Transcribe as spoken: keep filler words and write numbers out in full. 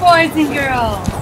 Boys and girls.